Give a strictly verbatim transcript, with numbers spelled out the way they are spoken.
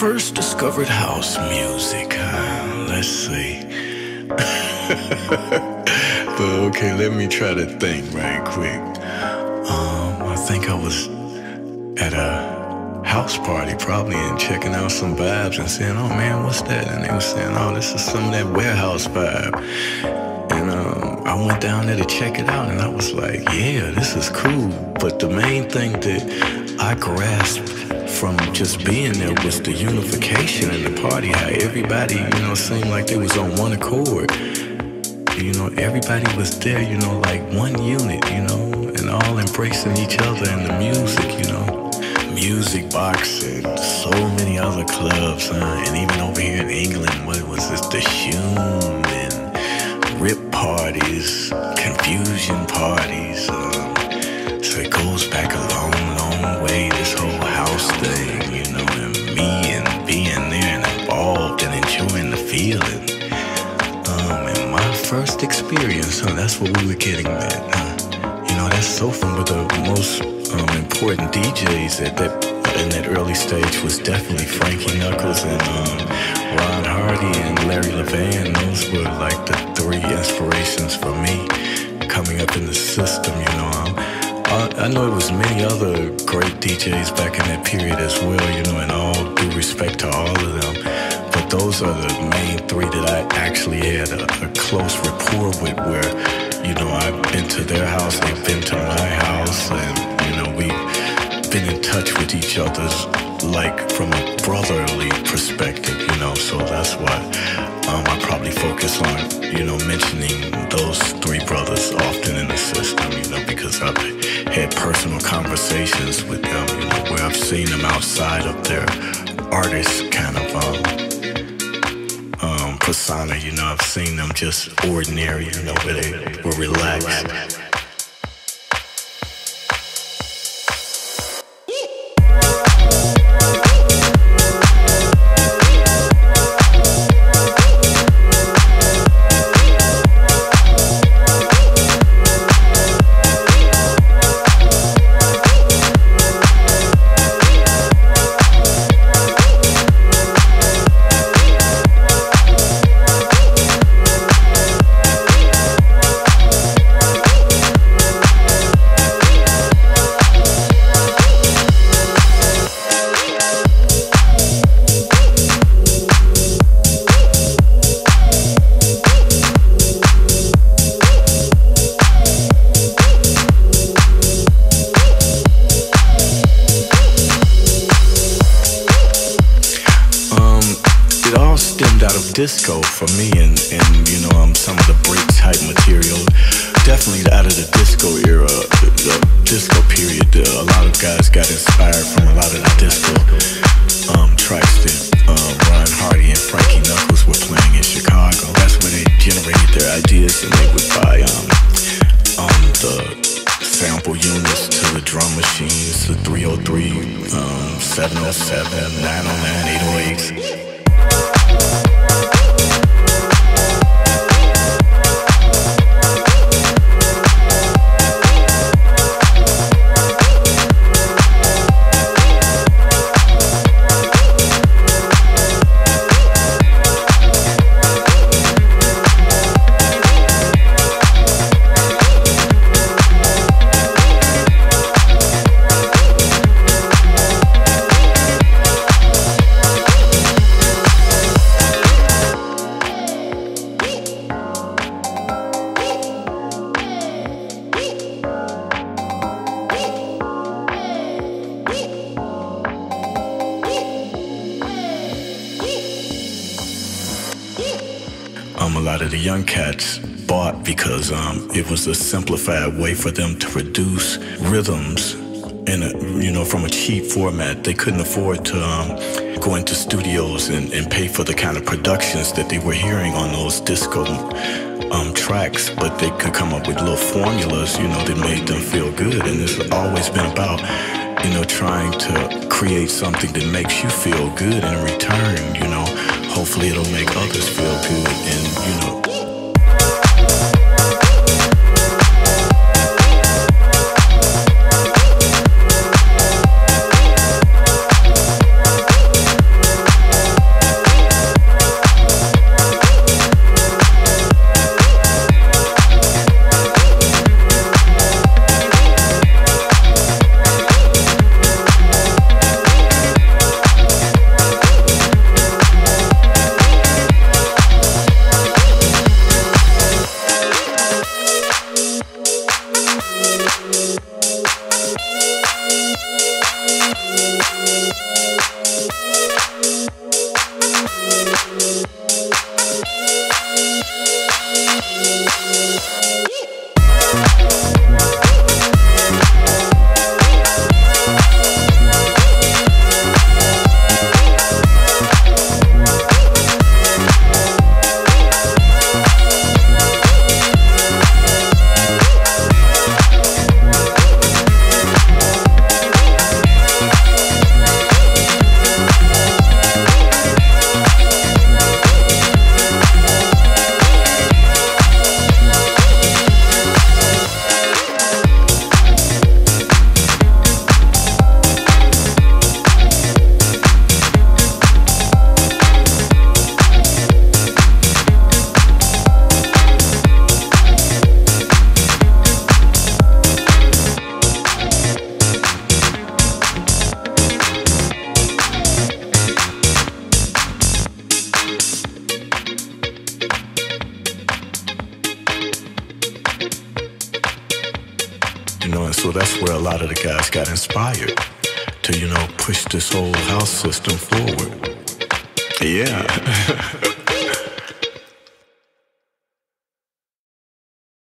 first discovered house music, huh? Let's see. But okay, let me try to think right quick. Um, I think I was at a house party probably and checking out some vibes and saying, oh man, what's that? And they were saying, oh, this is some of that warehouse vibe. And um, I went down there to check it out, and I was like, yeah, this is cool. But the main thing that I grasped from just being there was the unification in the party, how everybody, you know, seemed like they was on one accord. You know, everybody was there, you know, like one unit, you know, and all embracing each other and the music, you know. Music Box and so many other clubs, huh? And even over here in England, what was this, the Shoom and rip parties, confusion parties, um, so it goes back a long, long way, this whole house thing, you know, and me and being there and involved and enjoying the feeling, um, and my first experience, huh, that's what we were getting at, huh? You know, that's so fun, but the most um, important D Js at that, in that early stage was definitely Frankie Knuckles and um, Ron Hardy and Larry LeVan. Those were like the three inspirations for me coming up in the system, you know. Um, I, I know it was many other great D Js back in that period as well, you know, and all due respect to all of them. But those are the main three that I actually had a, a close rapport with, where, you know, I've been to their house, they've been to my house, and, you know, we've been in touch with each other's, like, from a brotherly perspective, you know. So that's why um, I probably focus on, you know, mentioning those three brothers often in the system, you know, because I've had personal conversations with them, you know, where I've seen them outside of their artist kind of um, um, persona, you know. I've seen them just ordinary, you know, where they were relaxed. Disco for me, and, and you know, um, some of the break type material, definitely out of the disco era, the, the disco period. Uh, a lot of guys got inspired from a lot of the disco um, tracks that um, Ron Hardy and Frankie Knuckles were playing in Chicago. That's where they generated their ideas, and they would buy um, um, the sample units to the drum machines, the three oh three, um, seven oh seven, nine oh nine, eight oh eight. Um, a lot of the young cats bought because um, it was a simplified way for them to produce rhythms, and you know, from a cheap format. They couldn't afford to um, go into studios and, and pay for the kind of productions that they were hearing on those disco um, tracks, but they could come up with little formulas, you know, that made them feel good. And it's always been about, you know, trying to create something that makes you feel good in return, you know. Hopefully it'll make others feel good, and, you know, System forward. Yeah.